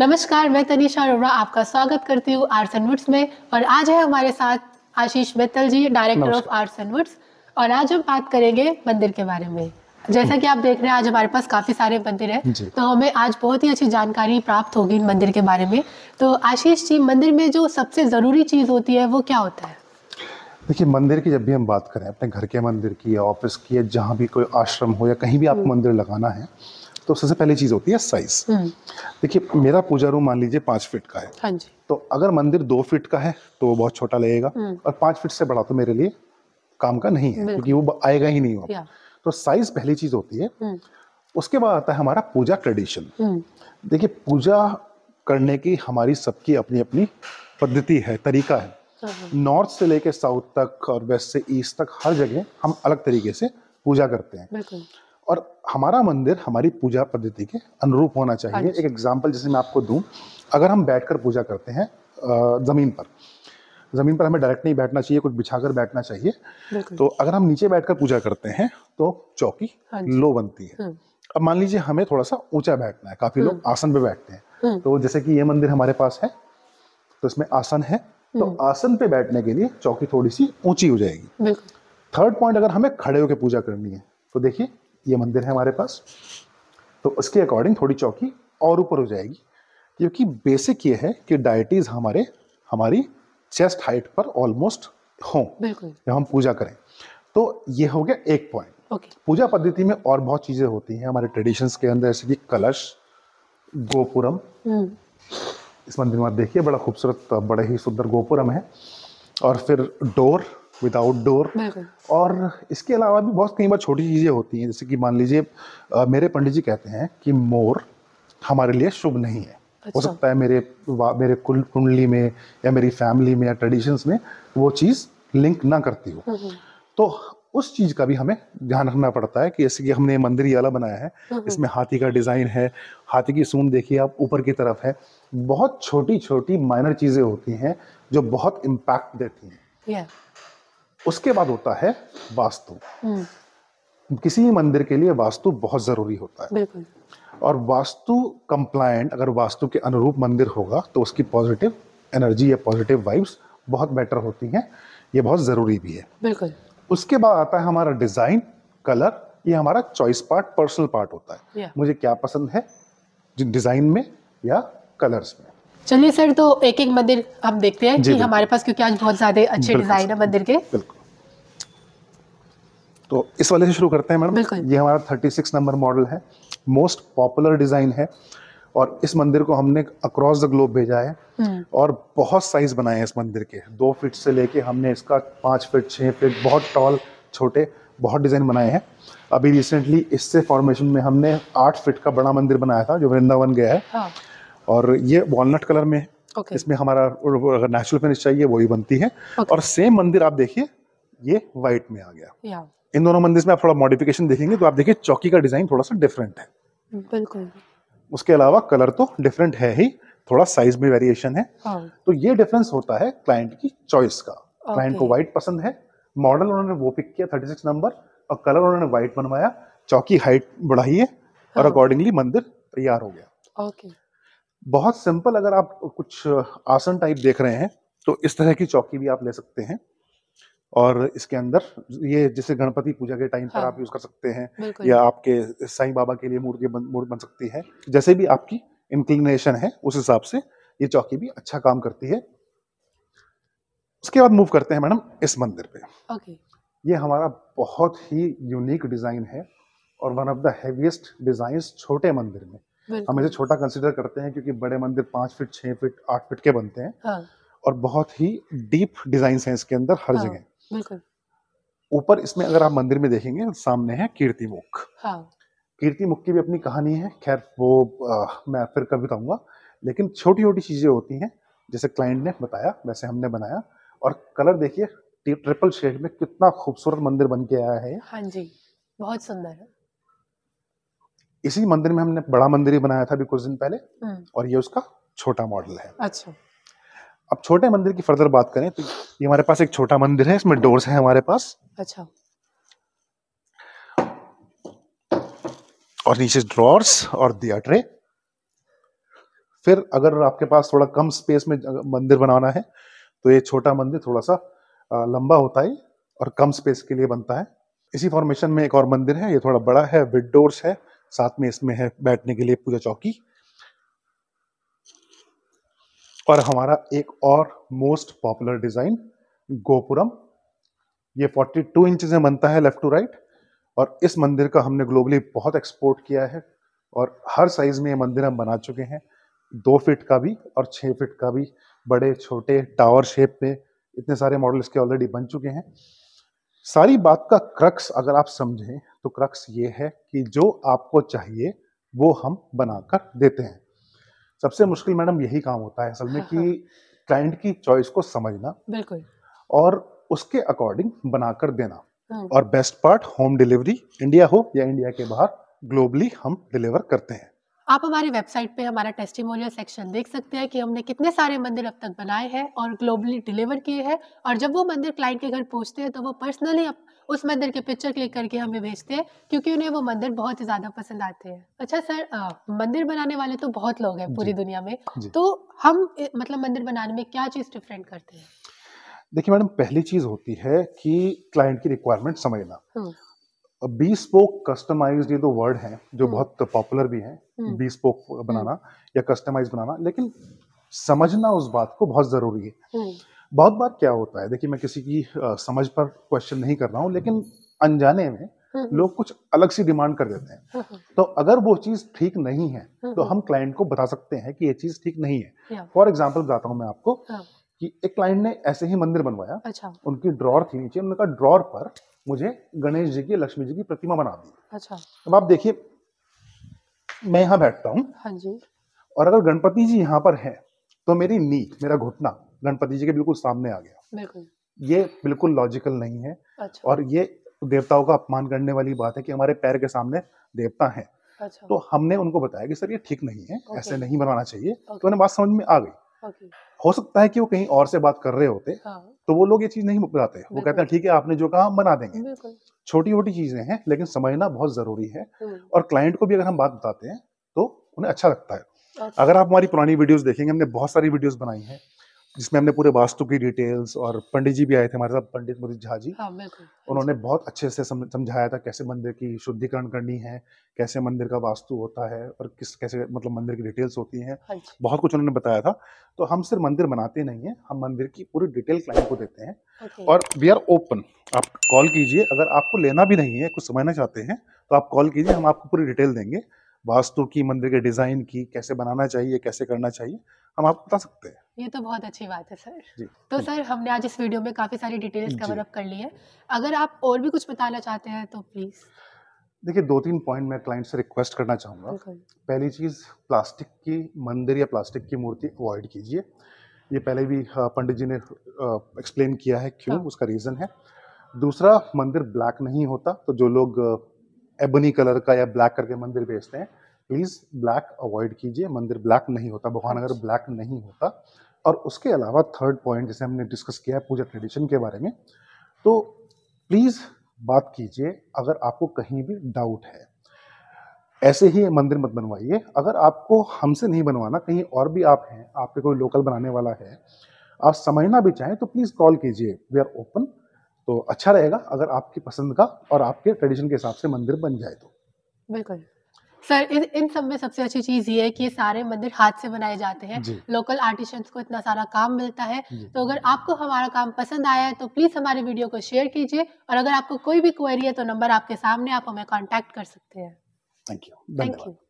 नमस्कार, मैं तनिषा अरोड़ा आपका स्वागत करती हूँ आर्ट्स एंड वुड्स में। और आज है हमारे साथ Ashish Betal ji, director of arts and woods. और आज हम बात करेंगे मंदिर के बारे में। जैसा कि आप देख रहे हैं, आज हमारे पास काफी सारे मंदिर हैं, तो हमें आज बहुत ही अच्छी जानकारी प्राप्त होगी इन मंदिर के बारे में। तो आशीष जी, मंदिर में जो सबसे जरूरी चीज होती है वो क्या होता है? देखिए, मंदिर की जब भी हम बात करें, अपने घर के मंदिर की या ऑफिस की या जहाँ भी कोई आश्रम हो या कहीं भी आपको मंदिर लगाना है, तो सबसे पहली चीज होती है साइज। देखिए, मेरा पूजा रूम मान लीजिए 5 फीट का है। हाँ जी। तो अगर मंदिर 2 फीट का है तो वो बहुत छोटा लगेगा, और 5 फीट से बड़ा तो मेरे लिए काम का नहीं है, क्योंकि वो आएगा ही नहीं वहाँ। तो साइज पहली चीज होती है। उसके बाद आता है हमारा पूजा ट्रेडिशन। देखिए, पूजा करने की हमारी सबकी अपनी अपनी पद्धति है, तरीका है। नॉर्थ से लेके साउथ तक और वेस्ट से ईस्ट तक हर जगह हम अलग तरीके से पूजा करते हैं, और हमारा मंदिर हमारी पूजा पद्धति के अनुरूप होना चाहिए। एक एग्जांपल जैसे मैं आपको दूं, अगर हम बैठकर पूजा करते हैं जमीन पर हमें डायरेक्ट नहीं बैठना चाहिए, कुछ बिछाकर बैठना चाहिए। तो अगर हम नीचे बैठकर पूजा करते हैं तो चौकी लो बनती है। अब मान लीजिए हमें थोड़ा सा ऊंचा बैठना है, काफी लोग आसन पे बैठते हैं, तो जैसे कि ये मंदिर हमारे पास है, तो इसमें आसन है, तो आसन पे बैठने के लिए चौकी थोड़ी सी ऊंची हो जाएगी। थर्ड पॉइंट, अगर हमें खड़े होकर पूजा करनी है, तो देखिए ये मंदिर है हमारे पास, तो उसके अकॉर्डिंग थोड़ी चौकी और ऊपर हो जाएगी, क्योंकि बेसिक ये है कि डायटीज हमारी चेस्ट हाइट पर ऑलमोस्ट हों जब हम पूजा करें। तो ये हो गया एक पॉइंट। पूजा पद्धति में और बहुत चीजें होती हैं हमारे ट्रेडिशंस के अंदर, जैसे कि कलश, गोपुरम। इस मंदिर में आप देखिए, बड़ा खूबसूरत, बड़ा ही सुंदर गोपुरम है। और फिर डोर, विदाउट डोर। और इसके अलावा भी बहुत कई बार छोटी चीज़ें होती हैं, जैसे कि मान लीजिए मेरे पंडित जी कहते हैं कि मोर हमारे लिए शुभ नहीं है। हो सकता है मेरे कुल कुंडली में या मेरी फैमिली में या ट्रेडिशंस में वो चीज़ लिंक ना करती हो, तो उस चीज़ का भी हमें ध्यान रखना पड़ता है। कि जैसे कि हमने मंदिर ये वाला बनाया है, इसमें हाथी का डिज़ाइन है, हाथी की सूंड देखिए आप ऊपर की तरफ है। बहुत छोटी छोटी माइनर चीज़ें होती हैं जो बहुत इम्पैक्ट देती हैं। उसके बाद होता है वास्तु। किसी भी मंदिर के लिए वास्तु बहुत ज़रूरी होता है, और वास्तु कंप्लायंट, अगर वास्तु के अनुरूप मंदिर होगा तो उसकी पॉजिटिव एनर्जी या पॉजिटिव वाइब्स बहुत बेटर होती हैं। ये बहुत ज़रूरी भी है। बिल्कुल। उसके बाद आता है हमारा डिज़ाइन, कलर। ये हमारा चॉइस पार्ट, पर्सनल पार्ट होता है, मुझे क्या पसंद है डिज़ाइन में या कलर्स में। चलिए सर, तो एक एक मंदिर हम देखते हैं कि हमारे पास, क्योंकि आज बहुत ज्यादा अच्छे डिजाइन है मंदिर के। बिल्कुल। तो इस वाले से शुरू करते हैं मैडम। ये हमारा 36 नंबर मॉडल है, मोस्ट पॉपुलर डिजाइन है, और इस मंदिर को हमने अक्रॉस द ग्लोब भेजा है, और बहुत साइज बनाए हैं इस मंदिर के। 2 फीट से लेके हमने इसका 5 फीट, 6 फीट, बहुत टॉल, छोटे, बहुत डिजाइन बनाए हैं। अभी रिसेंटली इससे फॉर्मेशन में हमने 8 फीट का बड़ा मंदिर बनाया था, जो वृंदावन गया है, और ये वॉलनट कलर में है। इसमें हमारा अगर नेचुरल फिनिश चाहिए वही बनती है। और सेम मंदिर आप देखिए, ये वाइट में आ गया। इन दोनों मंदिर में आप थोड़ा मॉडिफिकेशन देखेंगे तो आप देखिए चौकी का डिजाइन थोड़ा सा डिफरेंट है। बिल्कुल। उसके अलावा कलर तो डिफरेंट है ही, थोड़ा साइज में वेरिएशन है। तो ये डिफरेंस होता है क्लाइंट की चॉइस का। क्लाइंट को व्हाइट पसंद है, मॉडल उन्होंने वो पिक किया 36 नंबर, और कलर उन्होंने व्हाइट बनवाया, चौकी हाइट बढ़ाई है, और अकॉर्डिंगली मंदिर तैयार हो गया। बहुत सिंपल। अगर आप कुछ आसन टाइप देख रहे हैं तो इस तरह की चौकी भी आप ले सकते हैं, और इसके अंदर ये जैसे गणपति पूजा के टाइम पर आप यूज कर सकते हैं, या आपके साईं बाबा के लिए मूर्ति बन सकती है। जैसे भी आपकी इंक्लिनेशन है उस हिसाब से ये चौकी भी अच्छा काम करती है। उसके बाद मूव करते हैं मैडम इस मंदिर पे। ये हमारा बहुत ही यूनिक डिजाइन है, और one of the heaviest designs छोटे मंदिर में। हम इसे छोटा कंसीडर करते हैं क्योंकि बड़े मंदिर 5 फीट, 6 फीट, 8 फीट के बनते हैं। और बहुत ही डीप डिजाइन है इसके अंदर हर जगह। ऊपर इसमें अगर आप मंदिर में देखेंगे, सामने है कीर्तिमुख। कीर्तिमुख की भी अपनी कहानी है, खैर वो मैं फिर कभी बताऊंगा। लेकिन छोटी छोटी चीजें होती हैं, जैसे क्लाइंट ने बताया वैसे हमने बनाया। और कलर देखिए, ट्रिपल शेड में कितना खूबसूरत मंदिर बन के आया है। हाँ जी, बहुत सुंदर है। इसी मंदिर में हमने बड़ा मंदिर ही बनाया था अभी कुछ दिन पहले, और ये उसका छोटा मॉडल है। अच्छा। अब छोटे मंदिर की फर्दर बात करें तो ये हमारे पास एक छोटा मंदिर है, इसमें डोर्स हैं हमारे पास। अच्छा। और नीचे ड्रॉर्स और दिया ट्रे। फिर अगर आपके पास थोड़ा कम स्पेस में मंदिर बनाना है तो ये छोटा मंदिर थोड़ा सा लंबा होता है और कम स्पेस के लिए बनता है। इसी फॉर्मेशन में एक और मंदिर है, ये थोड़ा बड़ा है, विद डोर्स है, साथ में इसमें है बैठने के लिए पूजा चौकी। और हमारा एक और मोस्ट पॉपुलर डिजाइन गोपुरम, ये 42 इंचेस में बनता है लेफ्ट टू राइट, और इस मंदिर का हमने ग्लोबली बहुत एक्सपोर्ट किया है और हर साइज में ये मंदिर हम बना चुके हैं, 2 फीट का भी और 6 फीट का भी, बड़े छोटे टावर शेप में, इतने सारे मॉडल इसके ऑलरेडी बन चुके हैं। सारी बात का क्रक्स अगर आप समझें तो क्रक्स ये है कि जो आपको चाहिए वो हम बनाकर देते हैं। सबसे मुश्किल मैडम यही काम होता है असल में कि क्लाइंट की चॉइस को समझना, बिल्कुल, और उसके अकॉर्डिंग बनाकर देना। और best part home delivery, India हो या इंडिया के बाहर, ग्लोबली हम डिलीवर करते हैं। आप हमारी वेबसाइट पे हमारा टेस्टिमोनियल सेक्शन देख सकते हैं कि हमने कितने सारे मंदिर अब तक बनाए हैं और ग्लोबली डिलीवर किए हैं। और जब वो मंदिर क्लाइंट के घर पहुंचते हैं तो वो पर्सनली उस मंदिर के पिक्चर क्लिक करके हमें भेजते हैं क्योंकि उन्हें वो मंदिर बहुत ही ज़्यादा पसंद आते हैं। अच्छा सर, मंदिर बनाने वाले तो बहुत लोग हैं पूरी दुनिया में, तो हम मतलब मंदिर बनाने में क्या चीज़ डिफरेंट करते हैं? देखिए मैडम, पहली चीज़ होती है कि क्लाइंट की रिक्वायरमेंट समझना। बीस्पोक कस्टमाइज्ड, ये दो वर्ड हैं जो बहुत पॉपुलर भी हैं, बीस्पोक बनाना या कस्टमाइज बनाना, लेकिन समझना उस बात को बहुत जरूरी है। बहुत बार क्या होता है, देखिए मैं किसी की समझ पर क्वेश्चन नहीं कर रहा हूँ, लेकिन अनजाने में लोग कुछ अलग सी डिमांड कर देते हैं, तो अगर वो चीज़ ठीक नहीं है तो हम क्लाइंट को बता सकते हैं कि ये चीज़ ठीक नहीं है। फॉर एग्जाम्पल बताता हूँ मैं आपको कि एक क्लाइंट ने ऐसे ही मंदिर बनवाया, उनकी ड्रॉअर थी नीचे, उन्होंने कहा ड्रॉअर पर मुझे गणेश जी की, लक्ष्मी जी की प्रतिमा बना दी। अच्छा, अब आप देखिए मैं यहाँ बैठता हूँ, हाँ जी, और अगर गणपति जी यहाँ पर हैं तो मेरी नी, मेरा घुटना गणपति जी के बिल्कुल सामने आ गया, बिल्कुल, ये बिल्कुल लॉजिकल नहीं है। अच्छा। और ये देवताओं का अपमान करने वाली बात है कि हमारे पैर के सामने देवता है। अच्छा। तो हमने उनको बताया कि सर ये ठीक नहीं है, ऐसे नहीं बनवाना चाहिए, तो उन्हें बात समझ में आ गई। हो सकता है कि वो कहीं और से बात कर रहे होते, तो वो लोग ये चीज नहीं बताते, वो कहते हैं ठीक है आपने जो कहा हम बना देंगे। छोटी छोटी चीजें हैं लेकिन समझना बहुत जरूरी है, और क्लाइंट को भी अगर हम बात बताते हैं तो उन्हें अच्छा लगता है। अगर आप हमारी पुरानी वीडियोस देखेंगे, हमने बहुत सारी वीडियोस बनाई हैं जिसमें हमने पूरे वास्तु की डिटेल्स, और पंडित जी भी आए थे हमारे साथ, पंडित मोहित झा जी, उन्होंने बहुत अच्छे से समझाया था कैसे मंदिर की शुद्धिकरण करनी है, कैसे मंदिर का वास्तु होता है और किस कैसे मतलब मंदिर की डिटेल्स होती हैं, बहुत कुछ उन्होंने बताया था। तो हम सिर्फ मंदिर बनाते नहीं हैं, हम मंदिर की पूरी डिटेल क्लाइंट को देते हैं। और वी आर ओपन, आप कॉल कीजिए, अगर आपको लेना भी नहीं है, कुछ समझना चाहते हैं तो आप कॉल कीजिए, हम आपको पूरी डिटेल देंगे वास्तु की, मंदिर के डिजाइन की, कैसे बनाना चाहिए, कैसे करना चाहिए, हम आपको बता सकते हैं। ये तो बहुत अच्छी बात है सर। तो सर हमने आज इस वीडियो में काफी सारी डिटेल्स कवर अप कर ली है, अगर आप और भी कुछ बताना चाहते हैं तो प्लीज। देखिए 2-3 पॉइंट मैं क्लाइंट से रिक्वेस्ट करना चाहूँगा। पहली चीज, प्लास्टिक की मंदिर या प्लास्टिक की मूर्ति अवॉइड कीजिए, ये पहले भी पंडित जी ने एक्सप्लेन किया है क्यों, उसका रीजन है। दूसरा, मंदिर ब्लैक नहीं होता, तो जो लोग एबनी कलर का या ब्लैक करके मंदिर बेचते हैं, प्लीज ब्लैक अवॉइड कीजिए, मंदिर ब्लैक नहीं होता, भगवान अगर ब्लैक नहीं होता। और उसके अलावा थर्ड पॉइंट जैसे हमने डिस्कस किया है पूजा ट्रेडिशन के बारे में, तो प्लीज बात कीजिए अगर आपको कहीं भी डाउट है। ऐसे ही मंदिर मत बनवाइए, अगर आपको हमसे नहीं बनवाना, कहीं और भी आप हैं, आपके कोई लोकल बनाने वाला है, आप समझना भी चाहें तो प्लीज कॉल कीजिए, वी आर ओपन। तो अच्छा रहेगा अगर आपकी पसंद का और आपके ट्रेडिशन के हिसाब से मंदिर बन जाए तो। बिल्कुल सर, इन सब में सबसे अच्छी चीज़ ये है कि ये सारे मंदिर हाथ से बनाए जाते हैं, लोकल आर्टिशंस को इतना सारा काम मिलता है। तो अगर आपको हमारा काम पसंद आया है तो प्लीज़ हमारे वीडियो को शेयर कीजिए, और अगर आपको कोई भी क्वेरी है तो नंबर आपके सामने, आप हमें कॉन्टैक्ट कर सकते हैं। Thank you.